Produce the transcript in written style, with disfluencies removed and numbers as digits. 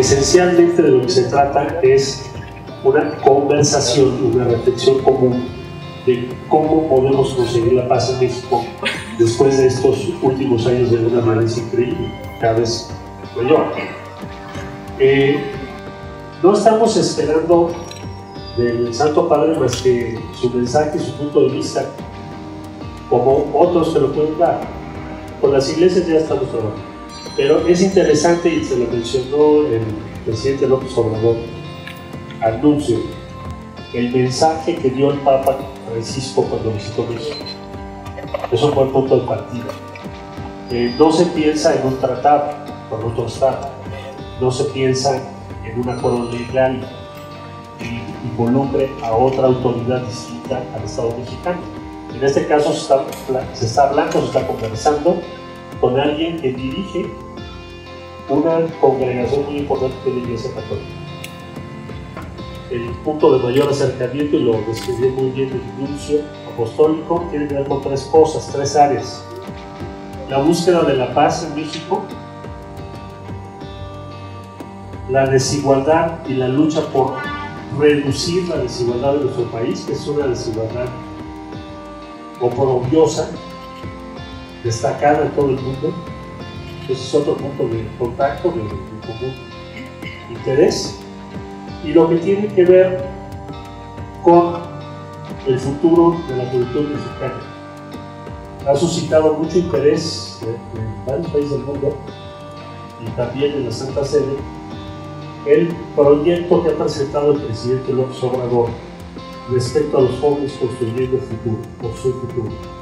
esencialmente de lo que se trata es una conversación, una reflexión común de cómo podemos conseguir la paz en México después de estos últimos años de una violencia increíble, cada vez mayor. No estamos esperando del Santo Padre más que su mensaje, su punto de vista, como otros se lo pueden dar. Con las iglesias ya estamos trabajando. Pero es interesante, y se lo mencionó el presidente López Obrador, anuncio, el mensaje que dio el Papa Francisco cuando visitó México. Es un buen punto de partida. No se piensa en un tratado con otro Estado, no se piensa en un acuerdo legal que involucre a otra autoridad distinta al Estado mexicano. En este caso se está hablando, se está conversando con alguien que dirige una congregación muy importante de la Iglesia Católica. El punto de mayor acercamiento, y lo describió muy bien el nuncio apostólico, tiene que ver con tres cosas, tres áreas: la búsqueda de la paz en México, la desigualdad y la lucha por reducir la desigualdad de nuestro país, que es una desigualdad oprobiosa, destacada en todo el mundo. Ese es otro punto de contacto, de común interés. Y lo que tiene que ver con el futuro de la juventud mexicana. Ha suscitado mucho interés en varios países del mundo y también en la Santa Sede el proyecto que ha presentado el presidente López Obrador respecto a los jóvenes construyendo el futuro, por su futuro.